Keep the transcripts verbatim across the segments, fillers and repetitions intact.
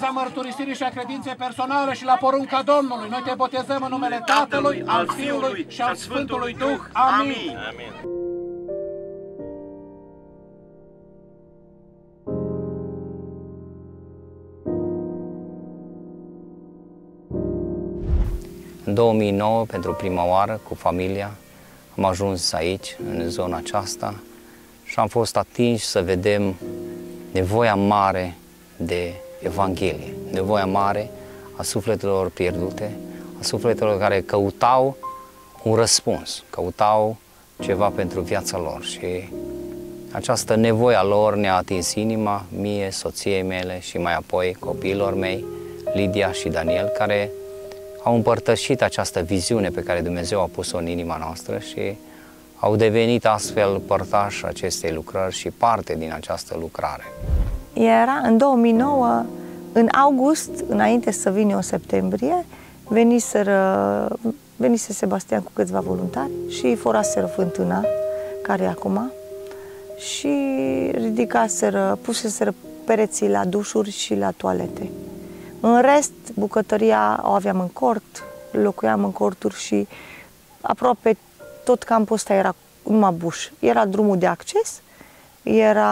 baza mărturisirii și a credinței personale și la porunca Domnului, noi te botezăm în numele Tatălui, al Fiului și al Sfântului Duh. Amin. Amin. În două mii nouă, pentru prima oară, cu familia, am ajuns aici, în zona aceasta, și am fost atinși să vedem nevoia mare de Evanghelie, nevoia mare a sufletelor pierdute, a sufletelor care căutau un răspuns, căutau ceva pentru viața lor. Și această nevoie a lor ne-a atins inima, mie, soției mele și mai apoi copiilor mei, Lydia și Daniel, care au împărtășit această viziune pe care Dumnezeu a pus-o în inima noastră și au devenit astfel părtași acestei lucrări și parte din această lucrare. Era în două mii nouă, în august, înainte să vin eu în septembrie, veniseră, venise Sebastian cu câțiva voluntari și foraseră fântâna, care e acum, și ridicaseră, puseseră pereții la dușuri și la toalete. În rest, bucătăria o aveam în cort, locuiam în corturi și aproape tot campul ăsta era numai buș. Era drumul de acces, era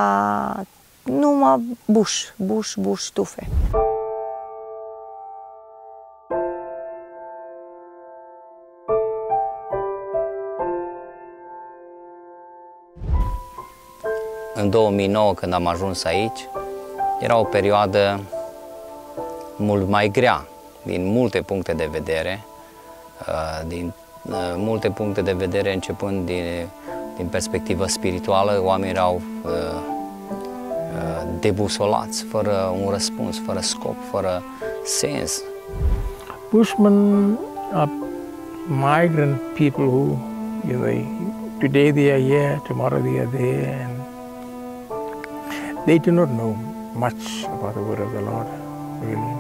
numai buș, buș, buș, tufe. În două mii nouă, când am ajuns aici, era o perioadă mult mai grea, din multe puncte de vedere, din multe puncte de vedere, începând din, din perspectivă spirituală, oamenii erau debusolați, fără un răspuns, fără scop, fără sens. Bushmen are migrant people who, you know, today they are here, tomorrow they are there, and they do not know much about the word of the Lord, really.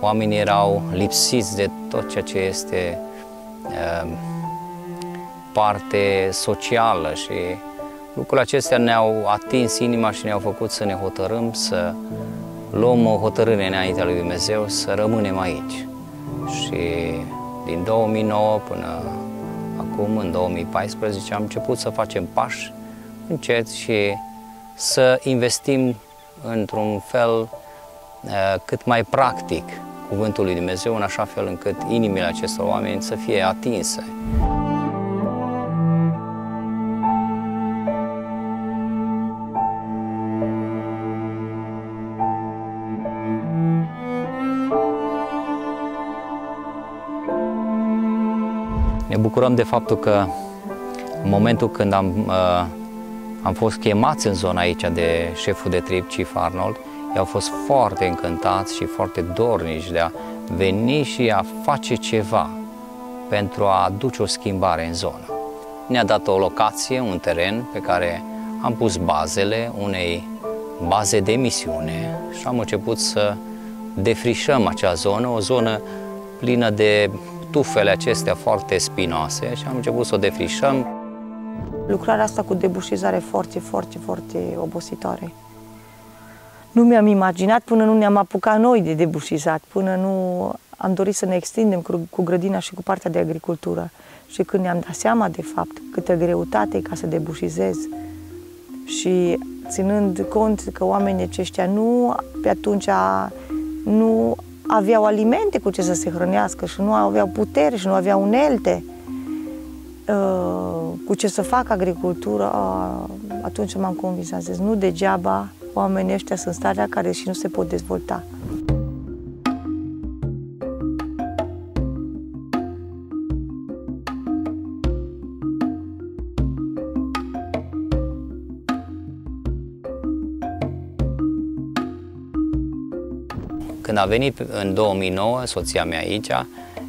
Oamenii erau lipsiți de tot ceea ce este parte socială și lucrurile acestea ne-au atins inima și ne-au făcut să ne hotărâm, să luăm o hotărâre înaintea lui Dumnezeu, să rămânem aici. Și din două mii nouă până acum, în două mii paisprezece, am început să facem pași încet și să investim într-un fel cât mai practic cuvântul lui Dumnezeu, în așa fel încât inimile acestor oameni să fie atinse. Ne bucurăm de faptul că în momentul când am, am fost chemați în zona aici de șeful de trib, Chief Arnold, ei au fost foarte încântați și foarte dornici de a veni și a face ceva pentru a aduce o schimbare în zonă. Ne-a dat o locație, un teren pe care am pus bazele unei baze de misiune și am început să defrișăm acea zonă, o zonă plină de tufele acestea foarte spinoase și am început să o defrișăm. Lucrarea asta cu debușizare foarte, foarte, foarte obositoare. Nu mi-am imaginat până nu ne-am apucat noi de debușizat, până nu am dorit să ne extindem cu grădina și cu partea de agricultură. Și când ne-am dat seama, de fapt, câtă greutate e ca să debușizez și ținând cont că oamenii aceștia nu, pe atunci nu aveau alimente cu ce să se hrănească și nu aveau putere și nu aveau unelte cu ce să facă agricultură, atunci m-am convins, am zis, nu degeaba oamenii ăștia sunt starea care și nu se pot dezvolta. Când a venit în două mii nouă soția mea aici,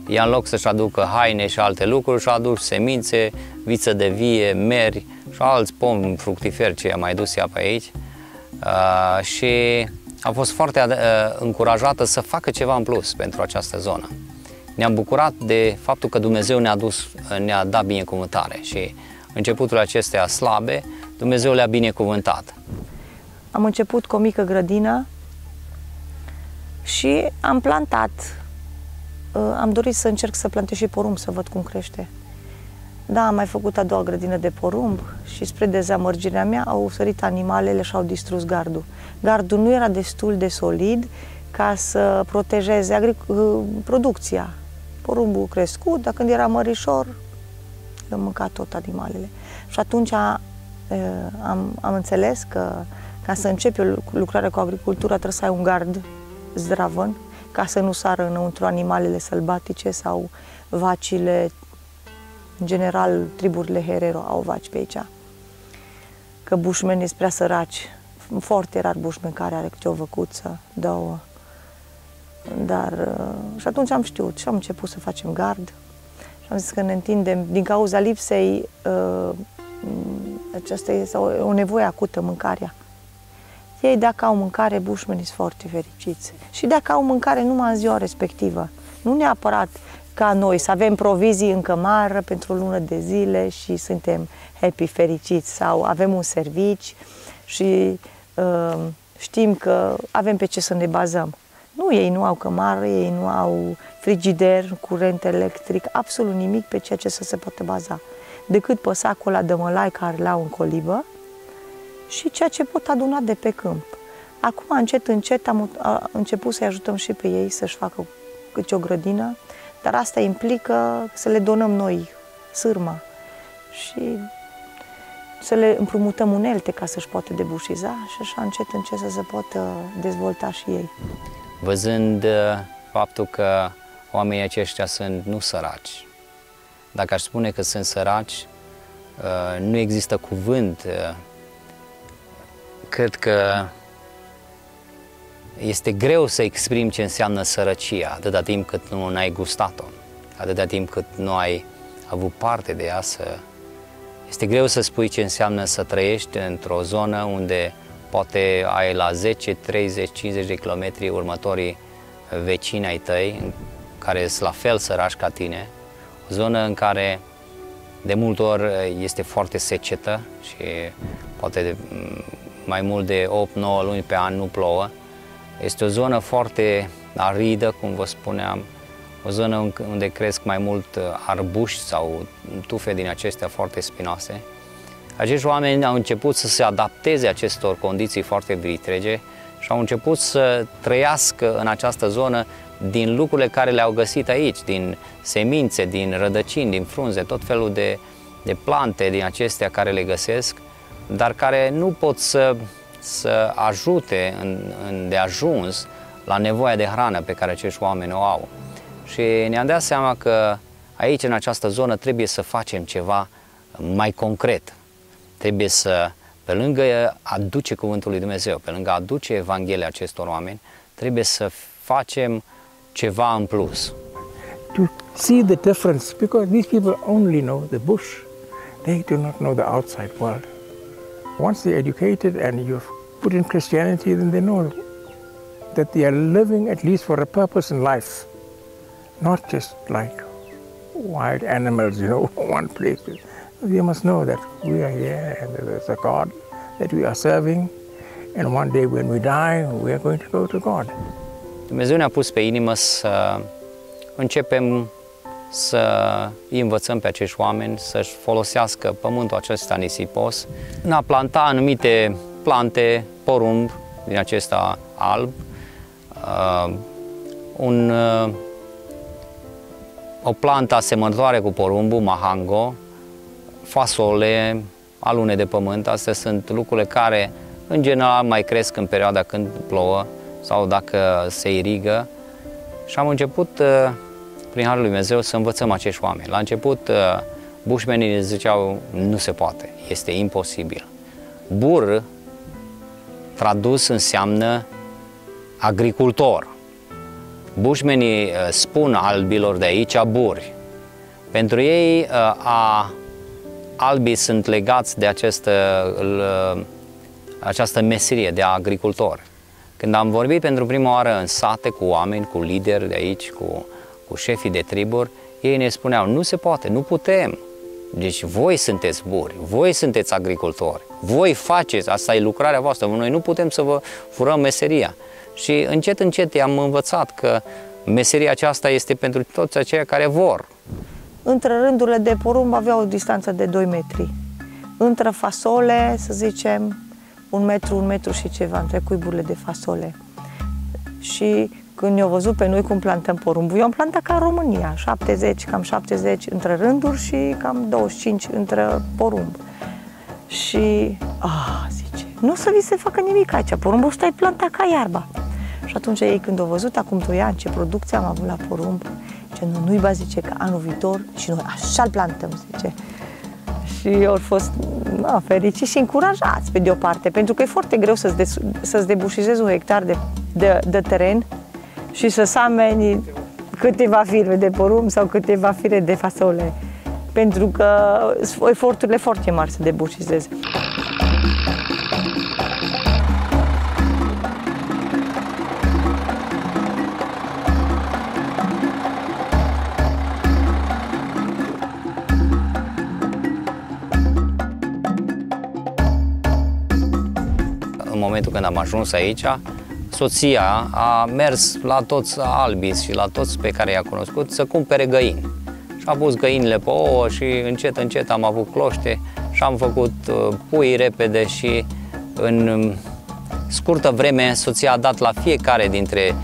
ea în loc să-și aducă haine și alte lucruri, și-a adus semințe, viță de vie, meri și alți pomi fructiferi ce i-a mai dus ea pe aici. Uh, și a fost foarte uh, încurajată să facă ceva în plus pentru această zonă. Ne-am bucurat de faptul că Dumnezeu ne-a dus, ne-a dat binecuvântare și începuturile acestea slabe, Dumnezeu le-a binecuvântat. Am început cu o mică grădină Și am plantat, am dorit să încerc să plantez și porumb, să văd cum crește. Da, am mai făcut a doua grădină de porumb și spre dezamărgirea mea au sărit animalele și au distrus gardul. Gardul nu era destul de solid ca să protejeze producția. Porumbul crescut, dar când era mărișor, l-am mâncat tot animalele. Și atunci a, am, am înțeles că ca să încep eu lucrarea cu agricultura trebuie să ai un gard zdravăn, ca să nu sară înăuntru animalele sălbatice sau vacile. În general, triburile Herero au vaci pe aici. Că bușmenii sunt prea săraci. Foarte rar bușmen care are câte o văcuță, două. Dar, și atunci am știut și am început să facem gard. Și am zis că ne întindem. Din cauza lipsei, aceasta este o nevoie acută, mâncarea. Ei, dacă au mâncare, bușmenii sunt foarte fericiți. Și dacă au mâncare numai în ziua respectivă, nu neapărat ca noi, să avem provizii în cămară pentru o lună de zile și suntem happy, fericiți, sau avem un servici și uh, știm că avem pe ce să ne bazăm. Nu, ei nu au cămară, ei nu au frigider, curent electric, absolut nimic pe ceea ce să se poate baza, decât pe sacul ăla de mălai care l-au în colibă și ceea ce pot aduna de pe câmp. Acum, încet, încet, am început să-i ajutăm și pe ei să-și facă câte o grădină, dar asta implică să le donăm noi sârma și să le împrumutăm unelte ca să-și poată debușiza și așa încet, încet să se poată dezvolta și ei. Văzând faptul că oamenii aceștia sunt nu săraci, dacă aș spune că sunt săraci, nu există cuvânt. Cred că este greu să exprimi ce înseamnă sărăcia, atâta timp cât nu n-ai gustat-o, atâta timp cât nu ai avut parte de ea. Să... Este greu să spui ce înseamnă să trăiești într-o zonă unde poate ai la zece, treizeci, cincizeci de kilometri următorii vecini ai tăi, care sunt la fel sărași ca tine, o zonă în care de multe ori este foarte secetă și poate mai mult de opt nouă luni pe an nu plouă. Este o zonă foarte aridă, cum vă spuneam, o zonă unde cresc mai mult arbuști sau tufe din acestea foarte spinoase. Acești oameni au început să se adapteze acestor condiții foarte vitrege și au început să trăiască în această zonă din lucrurile care le-au găsit aici, din semințe, din rădăcini, din frunze, tot felul de, de plante din acestea care le găsesc, dar care nu pot să... să ajute în, în de ajuns la nevoia de hrană pe care acești oameni o au. Și ne-am dat seama că aici, în această zonă, trebuie să facem ceva mai concret. Trebuie să, pe lângă aduce Cuvântul lui Dumnezeu, pe lângă aduce Evanghelia acestor oameni, trebuie să facem ceva în plus. To see the difference, because these people only know the bush. They do not know the outside world. Once they're educated and you've put in Christianity, then they know that they are living at least for a purpose in life, not just like wild animals, you know, one place. They must know that we are here and there's a God that we are serving, and one day when we die, we are going to go to God. Dumnezeu ne-a pus pe inimă să începem să îi învățăm pe acești oameni să-și folosească pământul acesta nisipos, în a planta anumite plante, porumb din acesta alb, un, o plantă asemănătoare cu porumbul, mahango, fasole, alune de pământ. Astea sunt lucrurile care în general mai cresc în perioada când plouă sau dacă se irigă. Și am început, prin harul lui Dumnezeu, să învățăm acești oameni. La început, bușmenii ziceau, nu se poate, este imposibil. Bur, tradus, înseamnă agricultor. Bușmenii spun albilor de aici buri. Pentru ei, a, albii sunt legați de această, această meserie de agricultor. Când am vorbit pentru prima oară în sate cu oameni, cu lideri de aici, cu cu șefii de triburi, ei ne spuneau, nu se poate, nu putem. Deci voi sunteți buri, voi sunteți agricultori, voi faceți, asta e lucrarea voastră, noi nu putem să vă furăm meseria. și încet, încet am învățat că meseria aceasta este pentru toți aceia care vor. Între rândurile de porumb avea o distanță de doi metri. Între fasole, să zicem, un metru, un metru și ceva, între cuiburile de fasole. Și când ne-au văzut pe noi cum plantăm porumbul, eu am plantat ca în România, șaptezeci, cam șaptezeci între rânduri și cam douăzeci și cinci între porumb. Și, ah, zice, nu o să vi se facă nimic aici, porumbul ăsta e plantat ca iarba. Și atunci ei când au văzut, acum doi ani, ce producție am avut la porumb, zice, nu, nu-i ba, zice, că anul viitor și noi așa-l plantăm, zice. Și au fost na, fericiți și încurajați, pe de o parte, pentru că e foarte greu să-ți, de, să-ți debușizezi un hectar de, de, de teren și să sameni câteva fire de porumb sau câteva fire de fasole, pentru că eforturile foarte mari să debușizezi. În momentul când am ajuns aici, soția a mers la toți albii și la toți pe care i-a cunoscut să cumpere găini. Și a pus găinile pe ouă și încet, încet am avut cloște și am făcut pui repede și în scurtă vreme soția a dat la fiecare dintre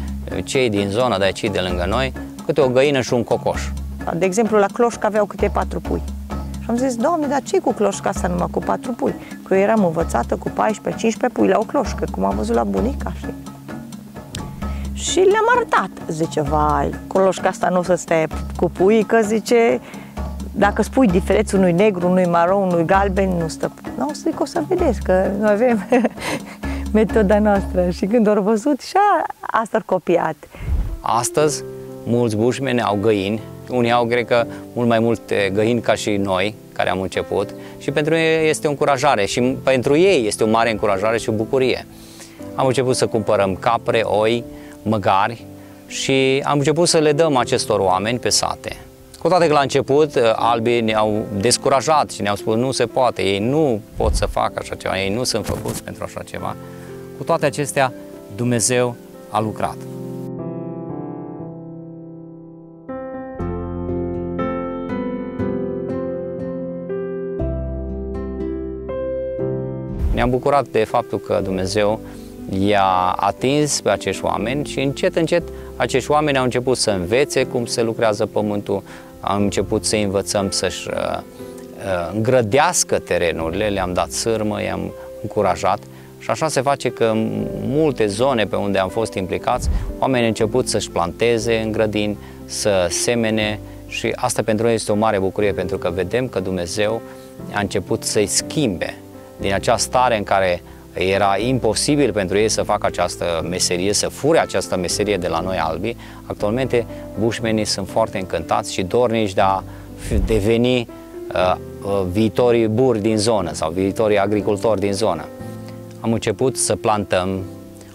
cei din zona de aici, de lângă noi, câte o găină și un cocoș. De exemplu, la Cloșca aveau câte patru pui. Și am zis, Doamne, dar ce-i cu cloșca asta numai cu patru pui? Că eu eram învățată cu paisprezece cincisprezece pui la o cloșcă, cum am văzut la bunica, știi? Și le-am arătat. Zice, vai, cloșca asta nu o să stea cu pui, că zice, dacă spui diferențe unui negru, unui maro, unui galben, nu stă. Nu, o să zic, o să vedeți, că noi avem metoda noastră. Și când au văzut, și asta-l copiat. Astăzi, mulți bușmeni au găini. Unii au, cred că, mult mai multe găini ca și noi, care am început, și pentru ei este o încurajare și pentru ei este o mare încurajare și o bucurie. Am început să cumpărăm capre, oi, măgari și am început să le dăm acestor oameni pe sate. Cu toate că la început albii ne-au descurajat și ne-au spus nu se poate, ei nu pot să facă așa ceva, ei nu sunt făcuți pentru așa ceva. Cu toate acestea, Dumnezeu a lucrat. Ne-am bucurat de faptul că Dumnezeu i-a atins pe acești oameni și încet, încet acești oameni au început să învețe cum se lucrează pământul, am început să învățăm să-și îngrădească terenurile, le-am dat sârmă, i-am încurajat și așa se face că în multe zone pe unde am fost implicați, oamenii au început să-și planteze în grădini, să semene și asta pentru noi este o mare bucurie pentru că vedem că Dumnezeu a început să-i schimbe din acea stare în care era imposibil pentru ei să facă această meserie, să fure această meserie de la noi albi, actualmente bushmenii sunt foarte încântați și dornici de a deveni uh, uh, viitorii buri din zonă sau viitorii agricultori din zonă. Am început să plantăm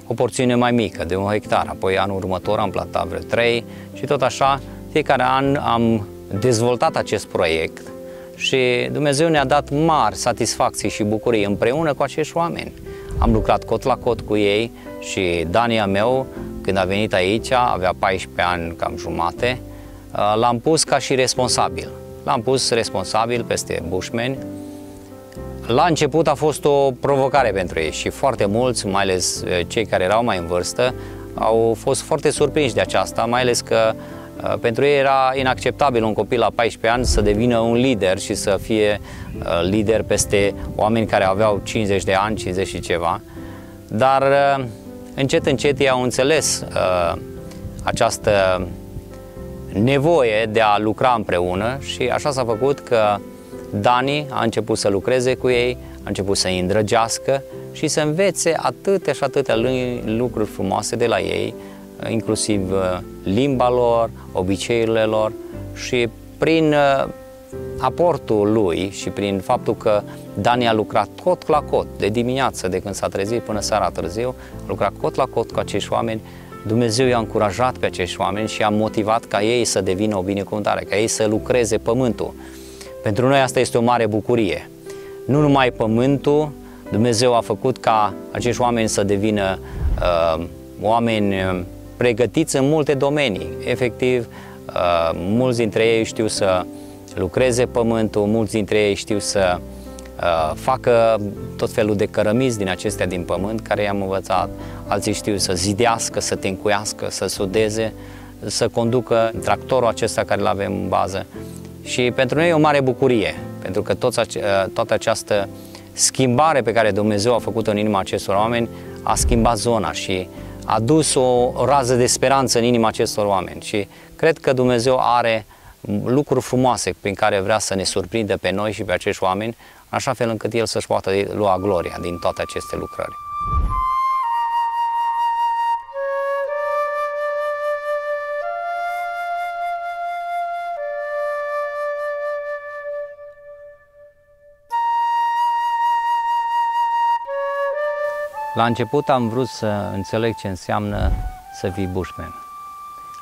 o porțiune mai mică, de un hectar, apoi anul următor am plantat vreo trei și tot așa, fiecare an am dezvoltat acest proiect. Și Dumnezeu ne-a dat mari satisfacții și bucurii împreună cu acești oameni. Am lucrat cot la cot cu ei și Dania meu, când a venit aici, avea paisprezece ani cam jumate, l-am pus ca și responsabil. L-am pus responsabil peste bushmeni. La început a fost o provocare pentru ei și foarte mulți, mai ales cei care erau mai în vârstă, au fost foarte surprinși de aceasta, mai ales că pentru ei era inacceptabil un copil la paisprezece ani să devină un lider și să fie lider peste oameni care aveau cincizeci de ani, cincizeci și ceva. Dar încet, încet ei au înțeles această nevoie de a lucra împreună și așa s-a făcut că Dani a început să lucreze cu ei, a început să îi îndrăgească și să învețe atâtea și atâtea lucruri frumoase de la ei, inclusiv limba lor, obiceiurile lor și prin aportul lui și prin faptul că Dani a lucrat cot la cot, de dimineață, de când s-a trezit până seara târziu, a lucrat cot la cot cu acești oameni, Dumnezeu i-a încurajat pe acești oameni și i-a motivat ca ei să devină o binecuvântare, ca ei să lucreze pământul. Pentru noi asta este o mare bucurie. Nu numai pământul, Dumnezeu a făcut ca acești oameni să devină uh, oameni pregătiți în multe domenii. Efectiv, mulți dintre ei știu să lucreze pământul, mulți dintre ei știu să facă tot felul de cărămizi din acestea din pământ care i-am învățat, alții știu să zidească, să tencuiască, să sudeze, să conducă tractorul acesta care îl avem în bază. Și pentru noi e o mare bucurie, pentru că toți, toată această schimbare pe care Dumnezeu a făcut-o în inima acestor oameni a schimbat zona și a dus o rază de speranță în inima acestor oameni. Și cred că Dumnezeu are lucruri frumoase prin care vrea să ne surprindă pe noi și pe acești oameni, așa fel încât El să-și poată lua gloria din toate aceste lucrări. La început am vrut să înțeleg ce înseamnă să fii bushman.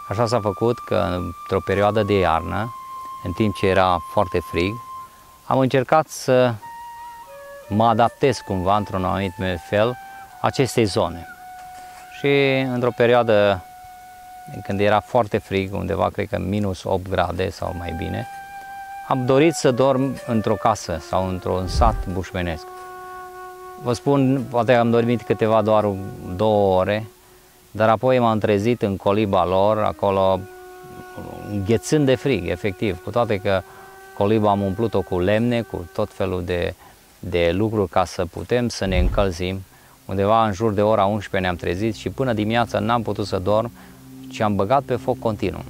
Așa s-a făcut că într-o perioadă de iarnă, în timp ce era foarte frig, am încercat să mă adaptez cumva, într-un anumit fel, acestei zone. Și într-o perioadă când era foarte frig, undeva cred că minus opt grade sau mai bine, am dorit să dorm într-o casă sau într-un sat bushmenesc. Vă spun, poate am dormit câteva, doar două ore, dar apoi m-am trezit în coliba lor, acolo înghețând de frig, efectiv, cu toate că coliba am umplut-o cu lemne, cu tot felul de, de lucruri ca să putem să ne încălzim. Undeva în jur de ora unsprezece ne-am trezit și până dimineața n-am putut să dorm, ci am băgat pe foc continuu.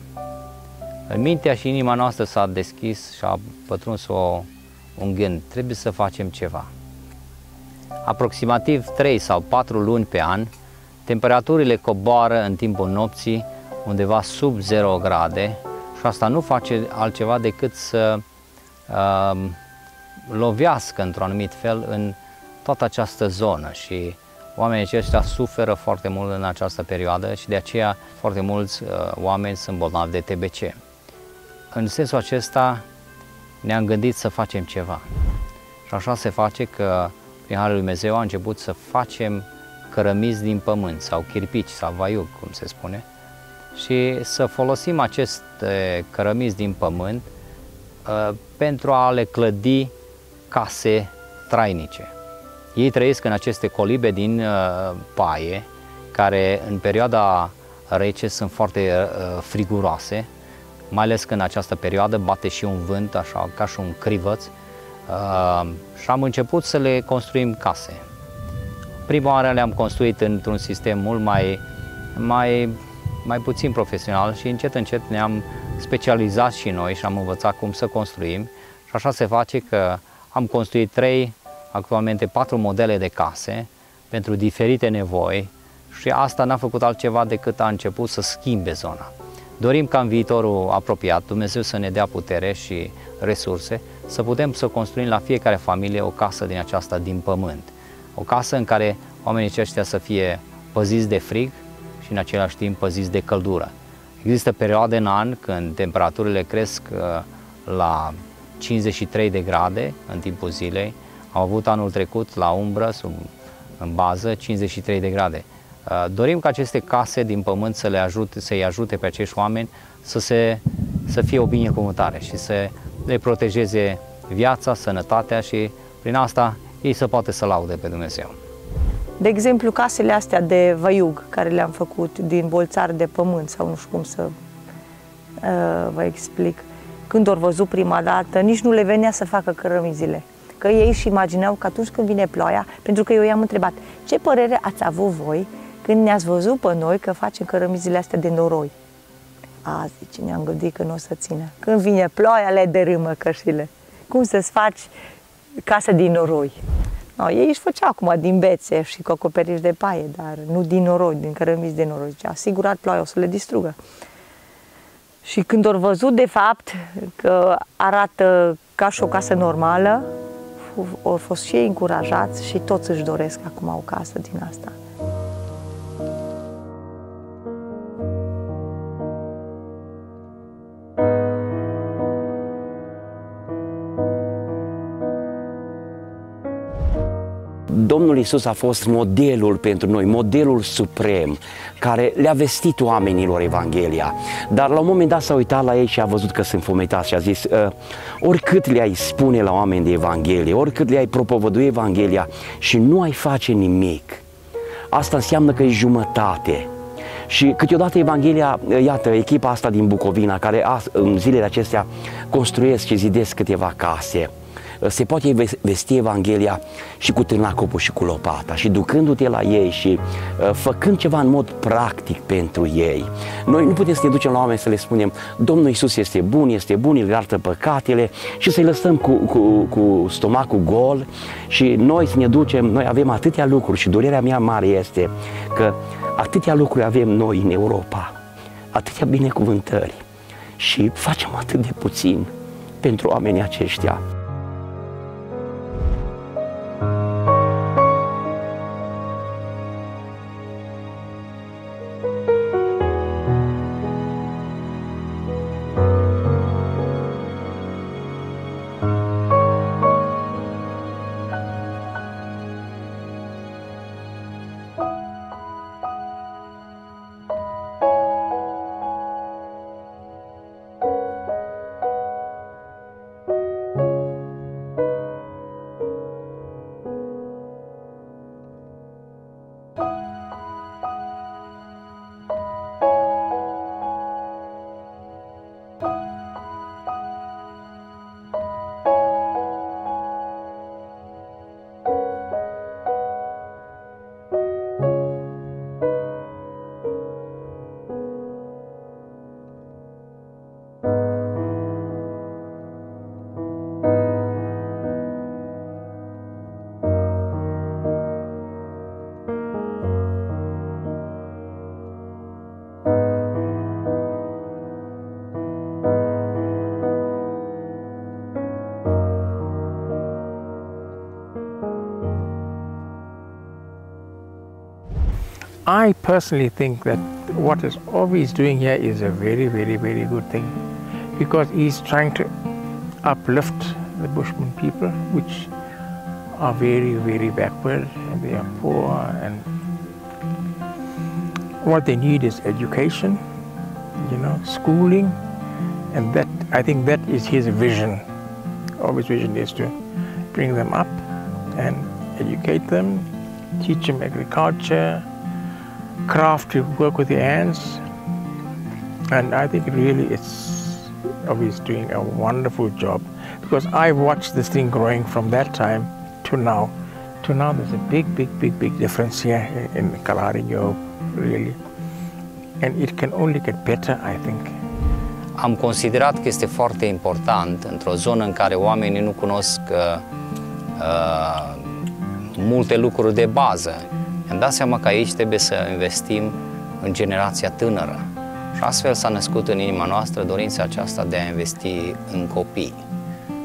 În mintea și inima noastră s-a deschis și a pătruns o, un gând, trebuie să facem ceva. Aproximativ trei sau patru luni pe an, temperaturile coboară în timpul nopții undeva sub zero grade și asta nu face altceva decât să uh, lovească într-un anumit fel în toată această zonă și oamenii aceștia suferă foarte mult în această perioadă și de aceea foarte mulți uh, oameni sunt bolnavi de T B C. În sensul acesta ne-am gândit să facem ceva și așa se face că prin harul lui Dumnezeu a început să facem cărămizi din pământ sau chirpici sau vaiuc, cum se spune, și să folosim aceste cărămizi din pământ uh, pentru a le clădi case trainice. Ei trăiesc în aceste colibe din uh, paie, care în perioada rece sunt foarte uh, friguroase, mai ales că în această perioadă bate și un vânt, așa ca și un crivăț, Uh, și am început să le construim case. Prima oară le-am construit într-un sistem mult mai, mai, mai puțin profesional și încet, încet ne-am specializat și noi și am învățat cum să construim și așa se face că am construit trei, actualmente patru modele de case pentru diferite nevoi și asta n-a făcut altceva decât a început să schimbe zona. Dorim ca în viitorul apropiat Dumnezeu să ne dea putere și resurse să putem să construim la fiecare familie o casă din aceasta din pământ. O casă în care oamenii aceștia să fie păziți de frig și în același timp păziți de căldură. Există perioade în an când temperaturile cresc la cincizeci și trei de grade în timpul zilei. Am avut anul trecut la umbră, sub, în bază, cincizeci și trei de grade. Dorim ca aceste case din pământ să le ajute, să-i ajute pe acești oameni să, se, să fie o binecuvântare și să le protejeze viața, sănătatea și prin asta ei să poată să laude pe Dumnezeu. De exemplu, casele astea de văiug care le-am făcut din bolțar de pământ sau nu știu cum să uh, vă explic, când au văzut prima dată, nici nu le venea să facă cărămizile. Că ei își imagineau că atunci când vine ploaia, pentru că eu i-am întrebat ce părere ați avut voi când ne-ați văzut pe noi că facem cărămizile astea de noroi. A, zice, ne-am gândit că nu o să țină. Când vine ploaia, le dărâmă cășile. Cum să-ți faci casă din noroi? No, ei își făceau acum din bețe și cu acoperiș de paie, dar nu din noroi, din cărămizi de noroi. Zicea, asigurat ploaia o să le distrugă. Și când au văzut, de fapt, că arată ca și o casă normală, au fost și ei încurajați și toți își doresc acum o casă din asta. Domnul Iisus a fost modelul pentru noi, modelul suprem, care le-a vestit oamenilor Evanghelia. Dar la un moment dat s-a uitat la ei și a văzut că sunt fometați și a zis, oricât le-ai spune la oameni de Evanghelie, oricât le-ai propovădui Evanghelia și nu ai face nimic, asta înseamnă că e jumătate. Și câteodată Evanghelia, iată, echipa asta din Bucovina, care în zilele acestea construiesc și zidesc câteva case, se poate vesti Evanghelia și cu târnacopul și cu lopata și ducându-te la ei și uh, făcând ceva în mod practic pentru ei. Noi nu putem să ne ducem la oameni să le spunem Domnul Iisus este bun, este bun, îl iartă păcatele și să-i lăsăm cu, cu, cu stomacul gol și noi să ne ducem, noi avem atâtea lucruri și durerea mea mare este că atâtea lucruri avem noi în Europa, atâtea binecuvântări și facem atât de puțin pentru oamenii aceștia. I personally think that what is always doing here is a very, very, very good thing, because he's trying to uplift the Bushman people, which are very, very backward, and they are poor, and what they need is education, you know, schooling, and that, I think that is his vision. Always vision is to bring them up and educate them, teach them agriculture, craft, to work with your hands, and I think really it's always doing a wonderful job, because I've watched this thing growing from that time to now. To now there's a big, big, big, big difference here in Kalahari New Hope, really. And it can only get better, I think. Am considerat că este foarte important într-o zonă în care oamenii nu cunosc uh, uh, multe lucruri de bază. Mi-am dat seama că aici trebuie să investim în generația tânără. Și astfel s-a născut în inima noastră dorința aceasta de a investi în copii.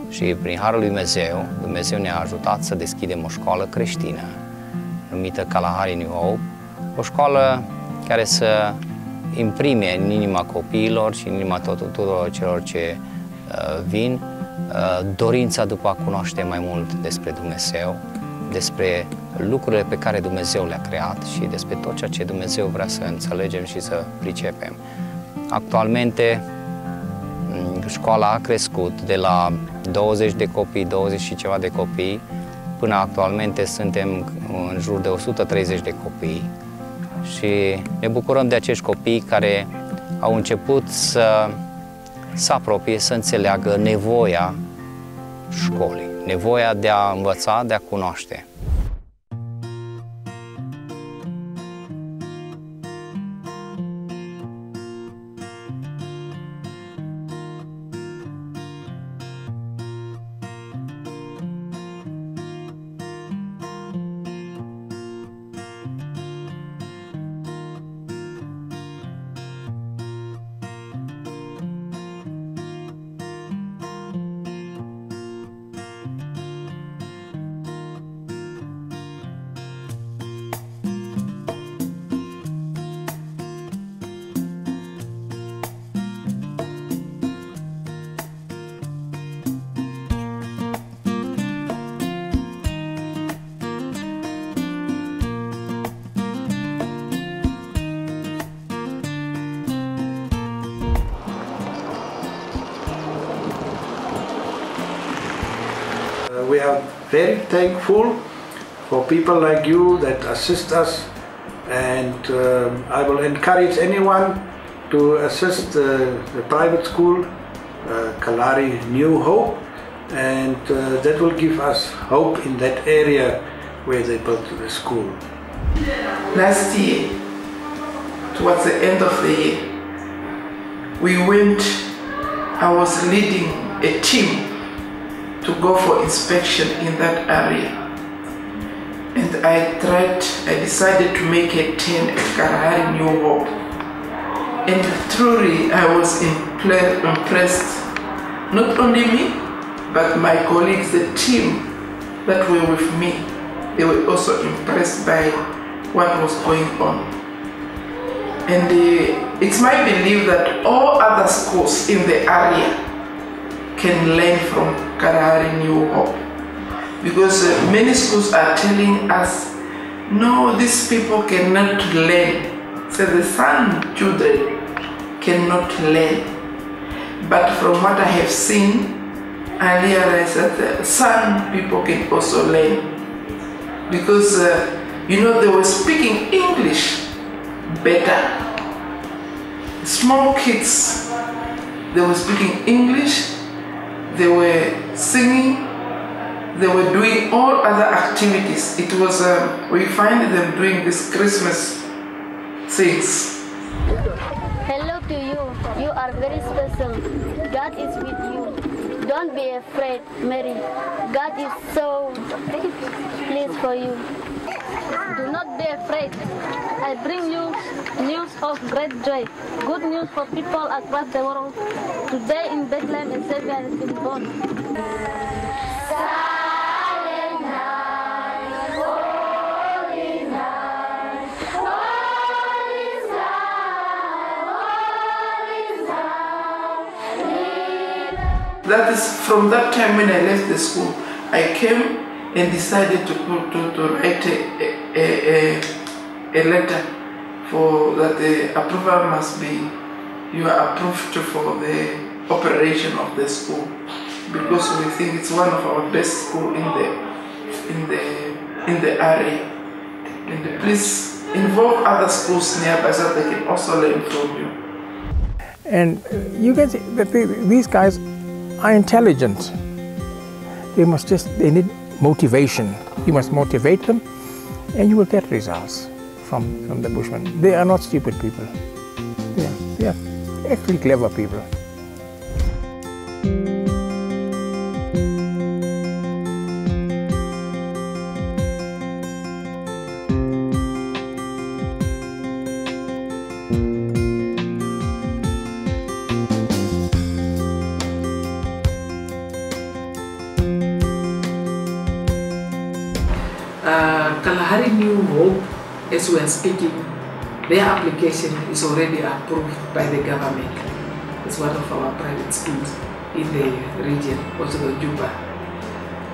Și prin harul lui Dumnezeu, Dumnezeu ne-a ajutat să deschidem o școală creștină, numită Kalahari New Hope, o școală care să imprime în inima copiilor și în inima tuturor celor ce uh, vin uh, dorința după a cunoaște mai mult despre Dumnezeu, despre lucrurile pe care Dumnezeu le-a creat și despre tot ceea ce Dumnezeu vrea să înțelegem și să pricepem. Actualmente, școala a crescut de la douăzeci de copii, douăzeci și ceva de copii, până actualmente suntem în jur de o sută treizeci de copii și ne bucurăm de acești copii care au început să se apropie, să înțeleagă nevoia școlii, nevoia de a învăța, de a cunoaște. Uh, we are very thankful for people like you that assist us, and uh, I will encourage anyone to assist uh, the private school, uh, Kalahari New Hope, and uh, that will give us hope in that area where they built the school. Last year, towards the end of the year, we went, I was leading a team to go for inspection in that area, and I tried, I decided to make a tent at Kalahari New Hope, and truly I was impressed, not only me, but my colleagues, the team that were with me, they were also impressed by what was going on. And uh, it's my belief that all other schools in the area can learn from Kalahari New Hope, because uh, many schools are telling us, no, these people cannot learn, so the San children cannot learn. But from what I have seen, I realized that the San people can also learn, because uh, you know, they were speaking English better. Small kids, they were speaking English, they were singing, they were doing all other activities. It was, um, we find them doing this Christmas things. Hello to you, you are very special. God is with you. Don't be afraid, Mary. God is so pleased for you. Do not be afraid. I bring you news of great joy, good news for people across the world. Today in Bethlehem, a Savior has been born. That is from that time when I left the school, I came and decided to put, to, to write a, a, a, a letter for that the approval must be, you are approved for the operation of the school, because we think it's one of our best school in the in the in the area, and please involve other schools nearby so they can also learn from you. And you can see that these guys are intelligent. They must just, they need motivation. You must motivate them and you will get results from, from the Bushmen. They are not stupid people. They are, they are actually clever people. Kalahari New Hope, as we are speaking, their application is already approved by the government. It's one of our private schools in the region, also the Juba.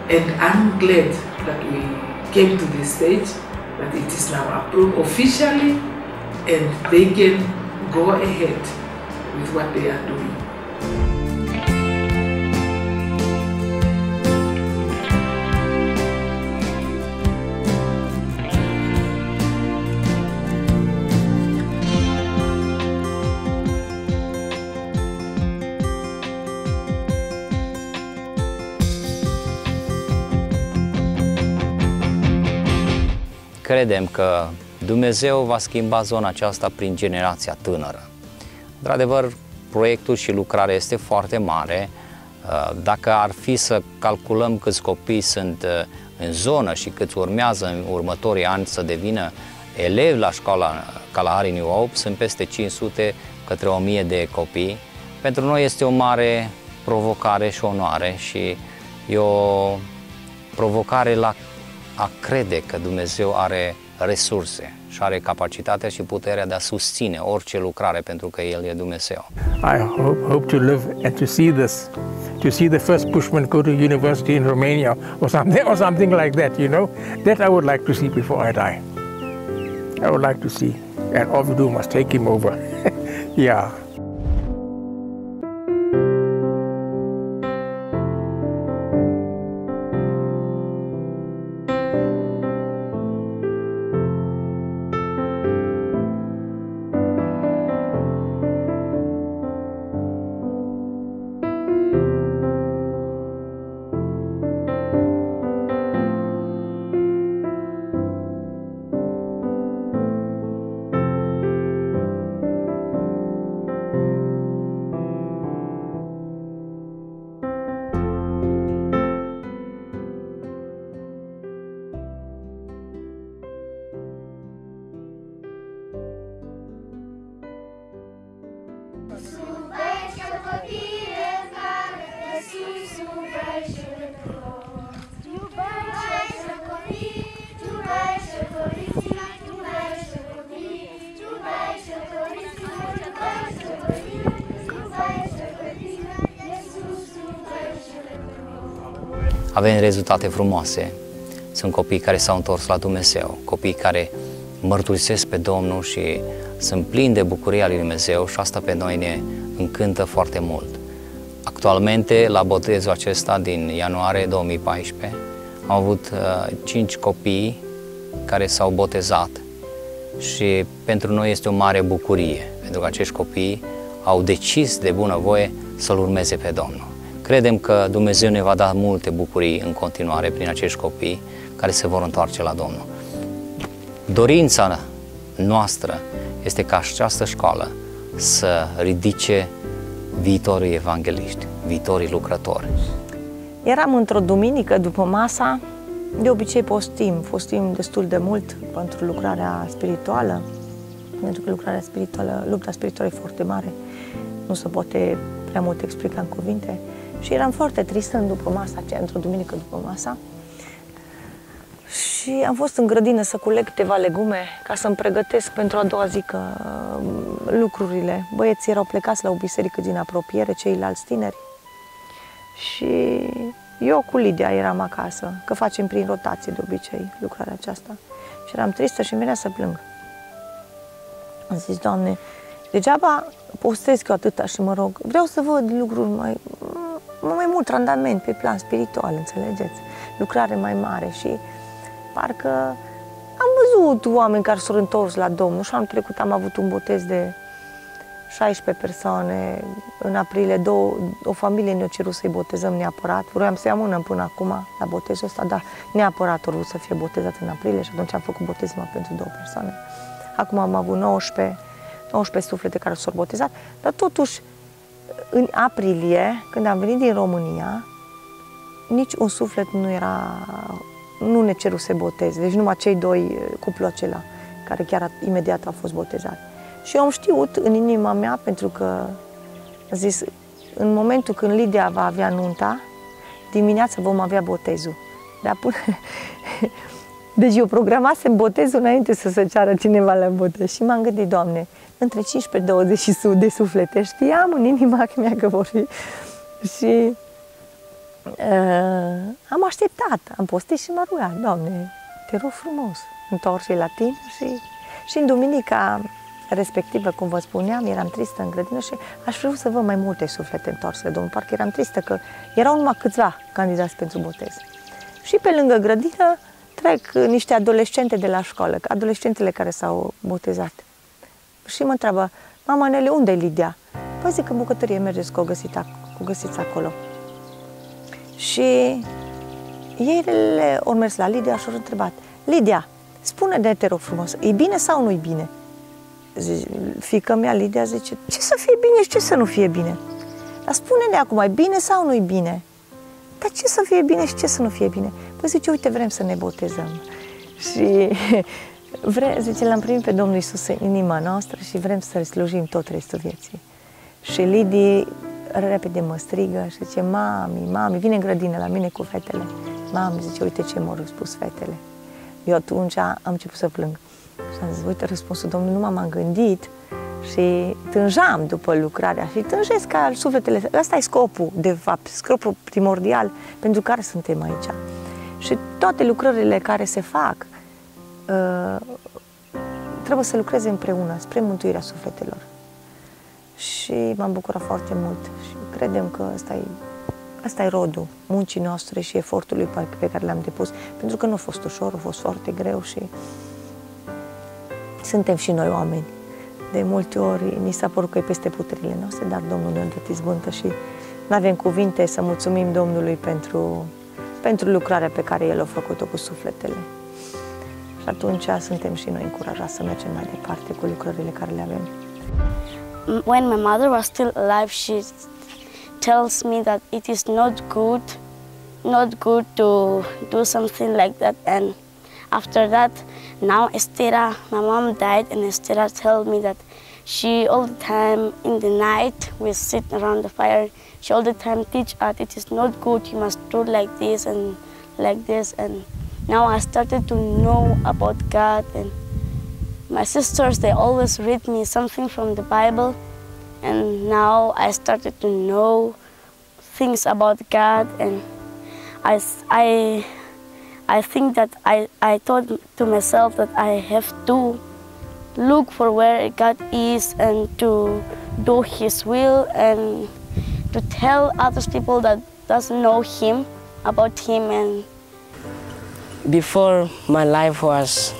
And I'm glad that we came to this stage, that it is now approved officially, and they can go ahead with what they are doing. Credem că Dumnezeu va schimba zona aceasta prin generația tânără. Într-adevăr, proiectul și lucrarea este foarte mare. Dacă ar fi să calculăm câți copii sunt în zonă și câți urmează în următorii ani să devină elevi la școala Kalahari New Hope, sunt peste cinci sute către o mie de copii. Pentru noi este o mare provocare și onoare și e o provocare la a crede că Dumnezeu are resurse și are capacitatea și puterea de a susține orice lucrare, pentru că El e Dumnezeu. I hope, hope to live and to see this, to see the first Bushman go to university in Romania or something, or something like that, you know. That I would like to see before I die. I would like to see, and all we do must take him over. Yeah. avem rezultate frumoase. Sunt copii care s-au întors la Dumnezeu, copii care mărturisesc pe Domnul și sunt plini de bucuria lui Dumnezeu și asta pe noi ne încântă foarte mult. Actualmente, la botezul acesta din ianuarie două mii paisprezece, am avut uh, cinci copii care s-au botezat și pentru noi este o mare bucurie, pentru că acești copii au decis de bunăvoie să-L urmeze pe Domnul. Credem că Dumnezeu ne va da multe bucurii în continuare prin acești copii care se vor întoarce la Domnul. Dorința noastră este ca această școală să ridice viitorii evangeliști, viitorii lucrători. Eram într-o duminică după masa, de obicei postim, postim destul de mult pentru lucrarea spirituală, pentru că lucrarea spirituală, lupta spirituală e foarte mare, nu se poate prea mult explica în cuvinte și eram foarte tristă după masa aceea, într-o duminică după masa, și am fost în grădină să culeg câteva legume ca să-mi pregătesc pentru a doua zi că, uh, lucrurile. Băieții erau plecați la o biserică din apropiere, ceilalți tineri. Și eu cu Lydia eram acasă, că facem prin rotație de obicei lucrarea aceasta. Și eram tristă și îmi venea să plâng. Am zis, Doamne, degeaba postez eu atâta și mă rog, vreau să văd lucruri mai, mai mult randament pe plan spiritual, înțelegeți? Lucrare mai mare și parcă am văzut oameni care s-au întors la Domnul și anul trecut am avut un botez de șaisprezece persoane în aprilie, două, o familie ne-a cerut să-i botezăm neapărat, vroiam să-i amânăm până acum la botezul ăsta, dar neapărat au vrut să fie botezat în aprilie și atunci am făcut botez numai pentru două persoane. Acum am avut nouăsprezece suflete care s-au botezat, dar totuși în aprilie, când am venit din România, nici un suflet nu era... nu ne ceruse botez, deci numai cei doi, cuplul acela, care chiar a, imediat au fost botezați. Și eu am știut în inima mea, pentru că am zis, în momentul când Lydia va avea nunta, dimineața vom avea botezul. Dar până... Deci eu programasem botezul înainte să se ceară cineva la botez și m-am gândit, Doamne, între cincisprezece douăzeci de suflete, știam în inima mea că vor fi. Și... Uh, am așteptat, am postit și m-a rugat, Doamne, te rog frumos, întorci la timp și, și în duminica respectivă, cum vă spuneam, eram tristă în grădină și aș vrea să văd mai multe suflete întoarse, Domnul, parcă eram tristă că erau numai câțiva candidați pentru botez. Și pe lângă grădină trec niște adolescente de la școală, adolescentele care s-au botezat. Și mă întreabă, mama Nele, unde e Lydia? Păi zic, în bucătărie mergeți că o găsiți, o găsiți acolo. Și ei le au mers la Lydia și au întrebat, Lydia, spune-ne, te rog frumos, e bine sau nu-i bine? Zice, fiica mea, Lydia, zice, ce să fie bine și ce să nu fie bine? Dar spune-ne acum, e bine sau nu-i bine? Dar ce să fie bine și ce să nu fie bine? Păi zice, uite, vrem să ne botezăm. Și vre, zice, l-am primit pe Domnul Iisus în inima noastră și vrem să-L slujim tot restul vieții. Și Lydia repede mă strigă și zice, mami, mami, vine în grădină la mine cu fetele. Mami, zice, uite ce m-au răspuns fetele. Eu atunci am început să plâng. Și am zis, uite răspunsul Domnului, nu m-am gândit și tânjam după lucrarea și tânjesc ca sufletele. Ăsta e scopul, de fapt, scopul primordial pentru care suntem aici. Și toate lucrările care se fac trebuie să lucreze împreună spre mântuirea sufletelor. Și m-am bucurat foarte mult și credem că ăsta e, ăsta e rodul muncii noastre și efortului pe care l-am depus, pentru că nu a fost ușor, a fost foarte greu și suntem și noi oameni. De multe ori ni s-a părut că e peste puterile noastre, dar Domnul ne-a dat izbândă și nu avem cuvinte să mulțumim Domnului pentru, pentru lucrarea pe care El a făcut-o cu sufletele. Și atunci suntem și noi încurajați să mergem mai departe cu lucrările care le avem. When my mother was still alive, she tells me that it is not good, not good to do something like that. And after that, now Estera, my mom died, and Estera told me that she all the time in the night we sit around the fire. She all the time teach us it is not good. You must do like this and like this. And now I started to know about God and. My sisters, they always read me something from the Bible, and now I started to know things about God, and I, I, I think that I, I thought to myself that I have to look for where God is and to do His will and to tell other people that doesn't know Him about Him. And before, my life was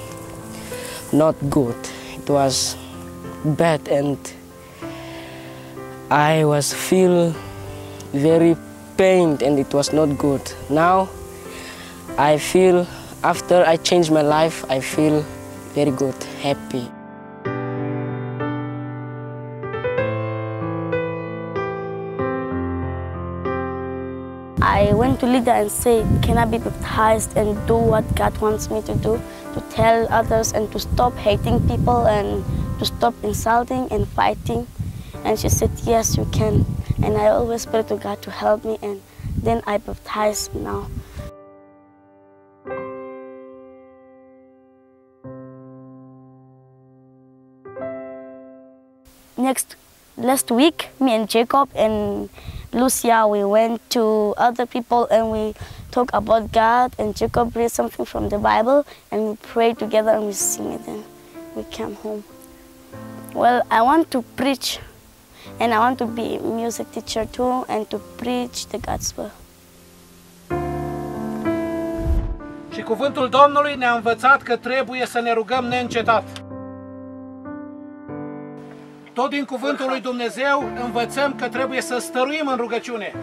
not good. It was bad, and I was feel very pained, and it was not good. Now, I feel after I changed my life, I feel very good, happy. I went to Lydia and said, can I be baptized and do what God wants me to do, to tell others and to stop hating people and to stop insulting and fighting. And she said, yes, you can. And I always pray to God to help me, and then I baptized now. Next, last week, me and Jacob and Lucia, we went to other people and we talked about God, and Jacob read something from the Bible and we prayed together and we sing it, and we came home. Well, I want to preach, and I want to be a music teacher too, and to preach the gospel. Și cuvântul Domnului ne-a învățat că trebuie să ne rugăm neîncetat. Tot din cuvântul lui Dumnezeu învățăm că trebuie să stăruim în rugăciune.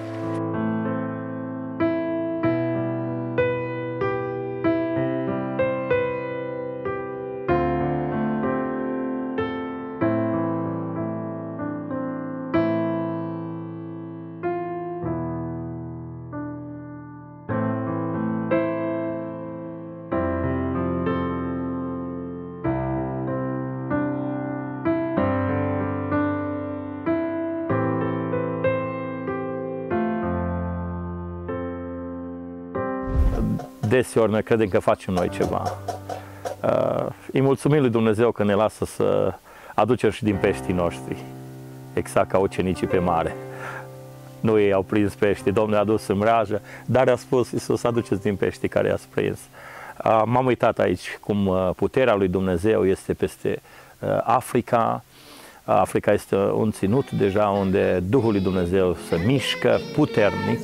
Deseori noi credem că facem noi ceva. Îi mulțumim lui Dumnezeu că ne lasă să aducem și din peștii noștri. Exact ca ucenicii pe mare. Nu ei au prins pești, Domnul a dus în mreajă, dar a spus Iisus, aduceți din peștii care i-ați prins. M-am uitat aici cum puterea lui Dumnezeu este peste Africa. Africa este un ținut deja unde Duhul lui Dumnezeu se mișcă puternic.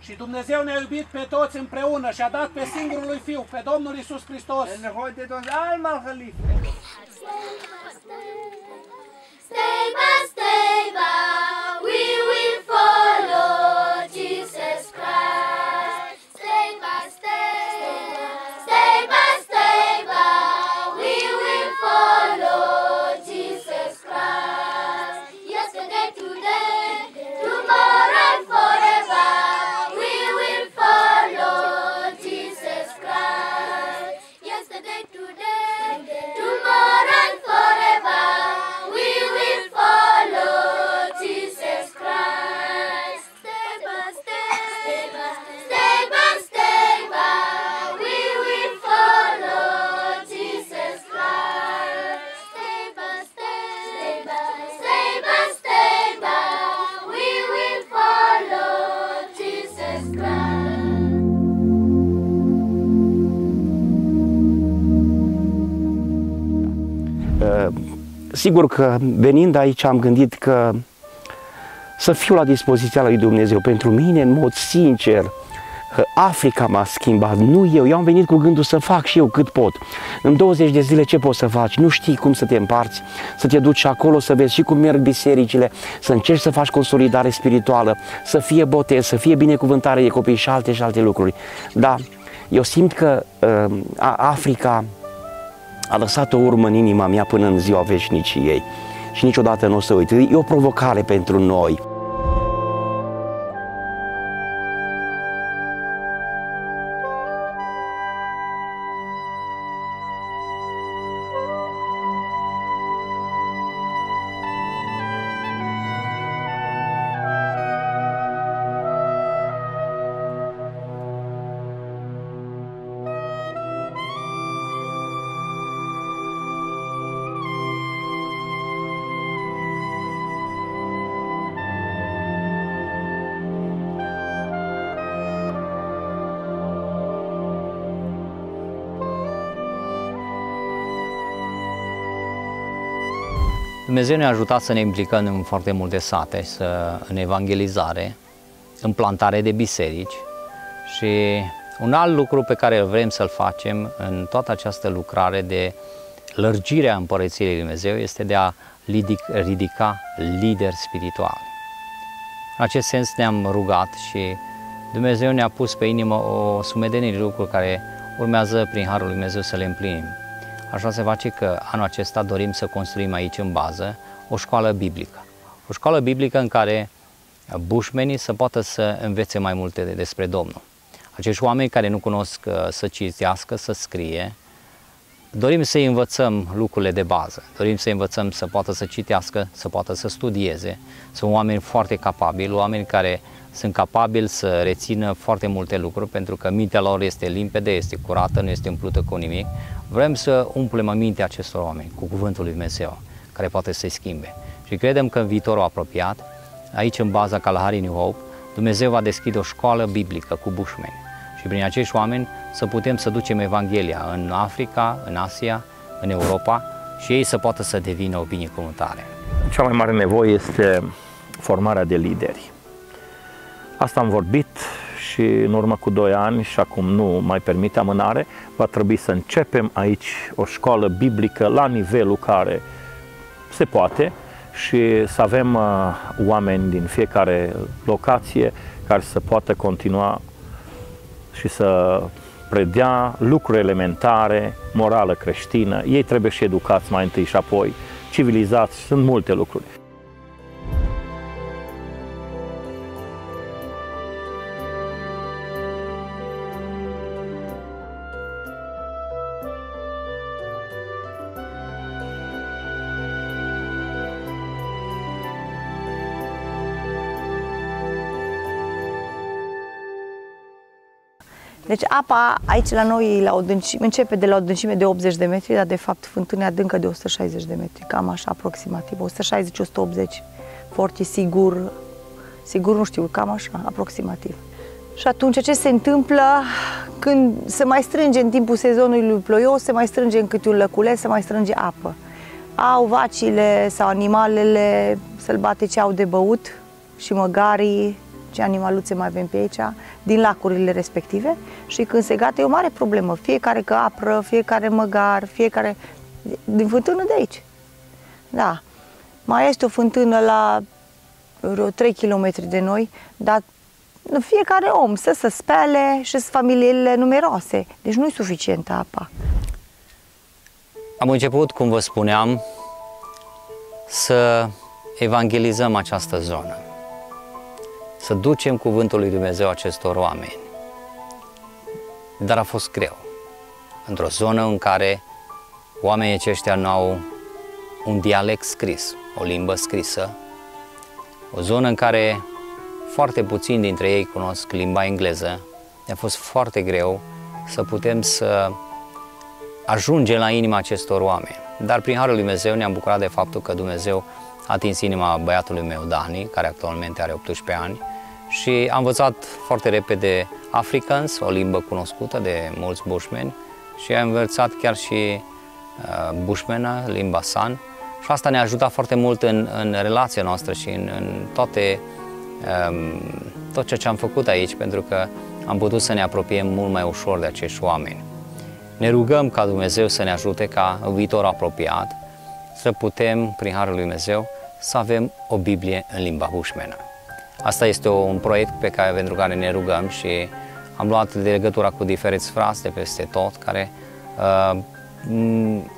Și Dumnezeu ne-a iubit pe toți împreună și a dat pe singurul lui Fiu, pe Domnul Iisus Hristos. Sigur că venind aici am gândit că să fiu la dispoziția lui Dumnezeu. Pentru mine, în mod sincer, Africa m-a schimbat, nu eu. Eu am venit cu gândul să fac și eu cât pot. În douăzeci de zile ce poți să faci? Nu știi cum să te împarți, să te duci acolo, să vezi și cum merg bisericile, să încerci să faci consolidare spirituală, să fie botez, să fie binecuvântare de copii și alte și alte lucruri. Dar eu simt că uh, Africa a lăsat o urmă în inima mea până în ziua veșniciei și niciodată nu o să uit. E o provocare pentru noi. Dumnezeu ne-a ajutat să ne implicăm în foarte multe sate, să, în evangelizare, în plantare de biserici. Și un alt lucru pe care vrem să-l facem în toată această lucrare de lărgirea Împărăției lui Dumnezeu este de a ridica lideri spirituali. În acest sens ne-am rugat și Dumnezeu ne-a pus pe inimă o sumedenie de lucruri care urmează prin Harul lui Dumnezeu să le împlinim. Așa se face că anul acesta dorim să construim aici în bază o școală biblică. O școală biblică în care bușmenii să poată să învețe mai multe despre Domnul. Acești oameni care nu cunosc să citească, să scrie, dorim să-i învățăm lucrurile de bază, dorim să-i învățăm să poată să citească, să poată să studieze. Sunt oameni foarte capabili, oameni care sunt capabili să rețină foarte multe lucruri pentru că mintea lor este limpede, este curată, nu este umplută cu nimic. Vrem să umplem mintea acestor oameni cu Cuvântul lui Dumnezeu, care poate să-i schimbe. Și credem că în viitorul apropiat, aici în baza Kalahari New Hope, Dumnezeu va deschide o școală biblică cu bușmeni. Și prin acești oameni să putem să ducem Evanghelia în Africa, în Asia, în Europa și ei să poată să devină o binecuvântare. Cea mai mare nevoie este formarea de lideri. Asta am vorbit și în urmă cu doi ani și acum nu mai permite amânare, va trebui să începem aici o școală biblică la nivelul care se poate și să avem oameni din fiecare locație care să poată continua și să predea lucruri elementare, morală creștină. Ei trebuie și educați mai întâi și apoi, civilizați, sunt multe lucruri. Deci apa aici la noi la o adâncime, începe de la o adâncime de optzeci de metri, dar de fapt fântâna adâncă de o sută șaizeci de metri, cam așa aproximativ, o sută șaizeci la o sută optzeci, foarte sigur, sigur nu știu, cam așa, aproximativ. Și atunci ce se întâmplă când se mai strânge în timpul sezonului ploios, se mai strânge în câte un lăculeț, se mai strânge apă. Au vacile sau animalele sălbatice au de băut și măgarii, ce animaluțe mai avem pe aici, din lacurile respective și când se gata e o mare problemă, fiecare că apră, fiecare măgar, fiecare din fântână de aici. Da, mai este o fântână la trei kilometri de noi, dar fiecare om să se spele și sunt familiile numeroase, deci nu e suficientă apa. Am început, cum vă spuneam, să evangelizăm această zonă. Să ducem Cuvântul lui Dumnezeu acestor oameni. Dar a fost greu. Într-o zonă în care oamenii aceștia nu au un dialect scris, o limbă scrisă, o zonă în care foarte puțini dintre ei cunosc limba engleză, ne-a fost foarte greu să putem să ajungem la inima acestor oameni. Dar prin Harul lui Dumnezeu ne-am bucurat de faptul că Dumnezeu a atins inima băiatului meu, Dani, care actualmente are optsprezece ani și a învățat foarte repede Afrikaans, o limbă cunoscută de mulți bushmeni și a învățat chiar și uh, bushmena, limba San și asta ne-a ajutat foarte mult în, în relația noastră și în, în toate, um, tot ceea ce am făcut aici, pentru că am putut să ne apropiem mult mai ușor de acești oameni. Ne rugăm ca Dumnezeu să ne ajute ca în viitor apropiat să putem, prin Harul lui Dumnezeu, să avem o Biblie în limba bușmenă. Asta este un proiect pe care, pentru care ne rugăm și am luat de legătura cu diferiți frați de peste tot, care uh,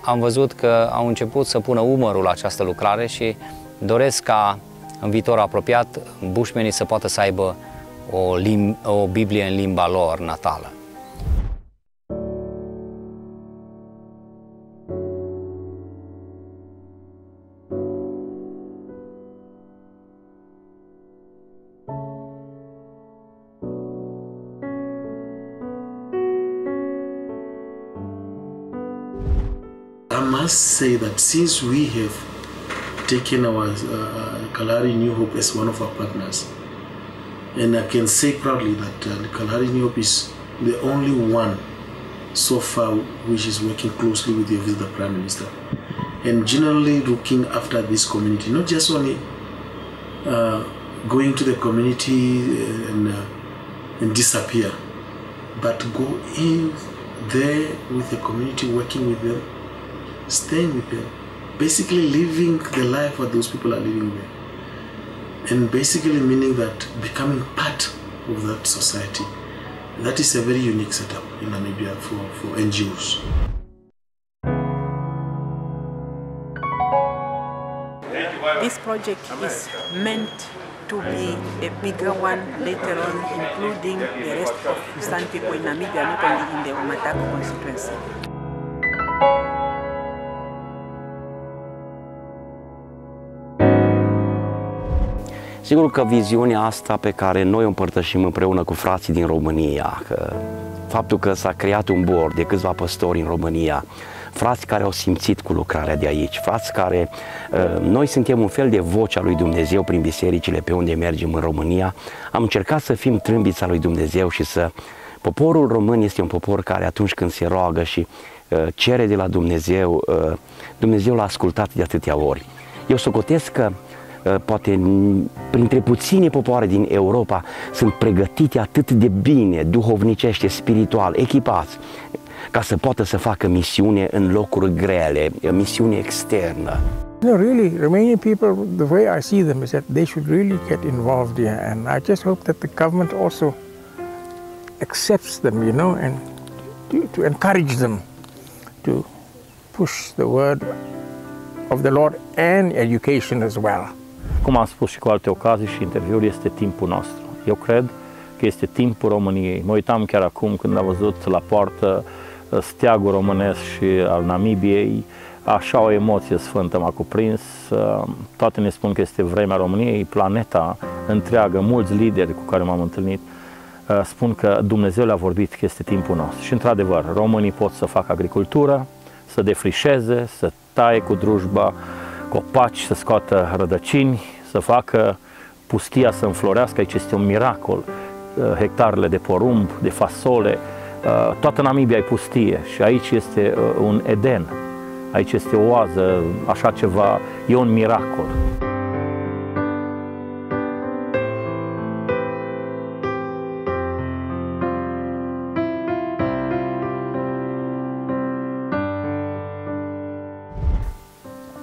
am văzut că au început să pună umărul la această lucrare și doresc ca în viitor apropiat bușmenii să poată să aibă o, lim- o Biblie în limba lor natală. I must say that since we have taken our uh, Kalahari New Hope as one of our partners, and I can say proudly that uh, Kalahari New Hope is the only one so far which is working closely with the Prime Minister and generally looking after this community, not just only uh, going to the community and, uh, and disappear, but go in there with the community, working with them, staying with them, basically living the life that those people are living there. And basically meaning that becoming part of that society. That is a very unique setup in Namibia for, for N G Os. This project is meant to be a bigger one later on, including the rest of San people in Namibia, not only in the Umatako constituency. Sigur că viziunea asta pe care noi o împărtășim împreună cu frații din România, că faptul că s-a creat un board de câțiva păstori în România, frați care au simțit cu lucrarea de aici, frați care, noi suntem un fel de vocea lui Dumnezeu prin bisericile pe unde mergem în România, am încercat să fim trâmbița lui Dumnezeu și să... Poporul român este un popor care atunci când se roagă și cere de la Dumnezeu, Dumnezeu l-a ascultat de atâtea ori. Eu socotesc că poate printre puține popoare din Europa sunt pregătite atât de bine, duhovnicește, spiritual, echipați, ca să poată să facă misiune în locuri grele, misiune externă. No, really, Romanian people, the way I see them is that they should really get involved here, and I just hope that the government also accepts them, you know, and to, to encourage them to push the word of the Lord and education as well. Cum am spus și cu alte ocazii și interviuri, este timpul nostru. Eu cred că este timpul României. Mă uitam chiar acum când am văzut la poartă steagul românesc și al Namibiei. Așa o emoție sfântă m-a cuprins. Toate ne spun că este vremea României, planeta întreagă, mulți lideri cu care m-am întâlnit spun că Dumnezeu le-a vorbit că este timpul nostru. Și într-adevăr, românii pot să facă agricultură, să defrișeze, să taie cu drujba copaci, să scoată rădăcini, să facă pustia să înflorească. Aici este un miracol. Hectarele de porumb, de fasole, toată Namibia e pustie și aici este un Eden, aici este o oază, așa ceva, e un miracol.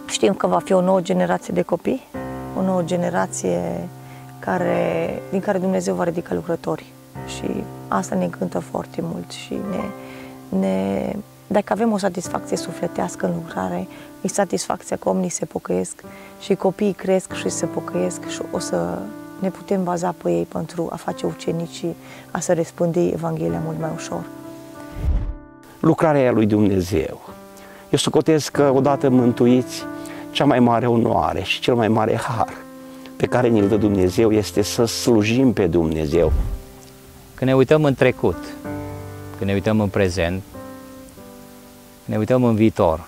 Știm că va fi o nouă generație de copii, o nouă generație care, din care Dumnezeu va ridica lucrători și asta ne încântă foarte mult și ne, ne, dacă avem o satisfacție sufletească în lucrare, e satisfacția că omnii se pocăiesc și copiii cresc și se pocăiesc și o să ne putem baza pe ei pentru a face ucenicii, a să răspândi Evanghelia mult mai ușor. Lucrarea lui Dumnezeu. Eu socotesc că odată mântuiți, cea mai mare onoare și cel mai mare har pe care ne-l dă Dumnezeu este să slujim pe Dumnezeu. Când ne uităm în trecut, când ne uităm în prezent, când ne uităm în viitor,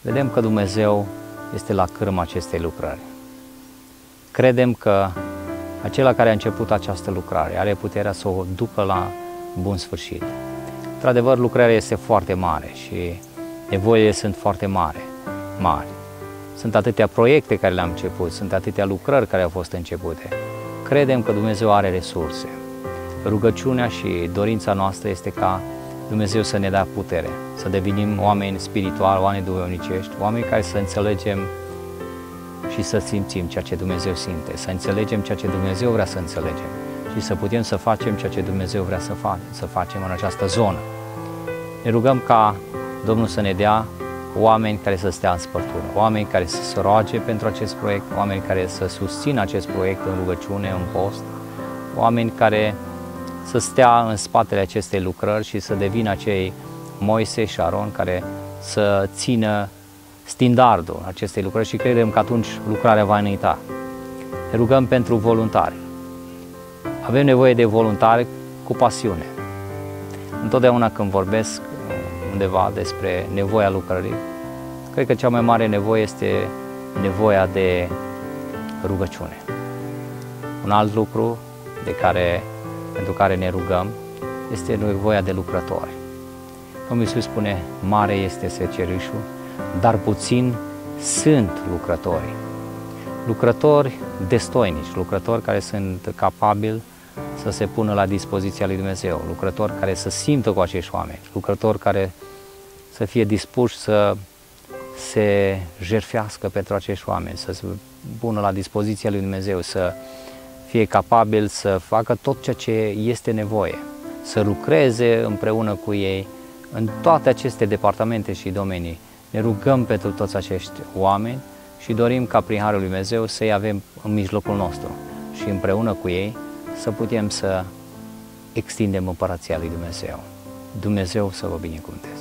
vedem că Dumnezeu este la cârma acestei lucrări. Credem că acela care a început această lucrare are puterea să o ducă la bun sfârșit. Într-adevăr, lucrarea este foarte mare și nevoile sunt foarte mari, mari. Sunt atâtea proiecte care le-am început, sunt atâtea lucrări care au fost începute. Credem că Dumnezeu are resurse. Rugăciunea și dorința noastră este ca Dumnezeu să ne dea putere, să devenim oameni spirituali, oameni duhovnicești, oameni care să înțelegem și să simțim ceea ce Dumnezeu simte, să înțelegem ceea ce Dumnezeu vrea să înțelegem și să putem să facem ceea ce Dumnezeu vrea să facem, să facem în această zonă. Ne rugăm ca Domnul să ne dea oameni care să stea în spărtură, oameni care să se roage pentru acest proiect, oameni care să susțină acest proiect în rugăciune, în post, oameni care să stea în spatele acestei lucrări și să devină acei Moise și Aron care să țină standardul acestei lucrări și credem că atunci lucrarea va înainta. Ne rugăm pentru voluntari. Avem nevoie de voluntari cu pasiune. Întotdeauna când vorbesc undeva despre nevoia lucrării, cred că cea mai mare nevoie este nevoia de rugăciune. Un alt lucru de care, pentru care ne rugăm este nevoia de lucrători. Domnul Iisus spune, mare este secerișul, dar puțin sunt lucrători, lucrători destoinici, lucrători care sunt capabili să se pună la dispoziția lui Dumnezeu, lucrători care să simtă cu acești oameni, lucrători care să fie dispuși să se jertfească pentru acești oameni, să se pună la dispoziția lui Dumnezeu, să fie capabil să facă tot ceea ce este nevoie, să lucreze împreună cu ei în toate aceste departamente și domenii. Ne rugăm pentru toți acești oameni și dorim ca prin Harul lui Dumnezeu să-i avem în mijlocul nostru și împreună cu ei să putem să extindem Împărăția lui Dumnezeu. Dumnezeu să vă binecuvânteze!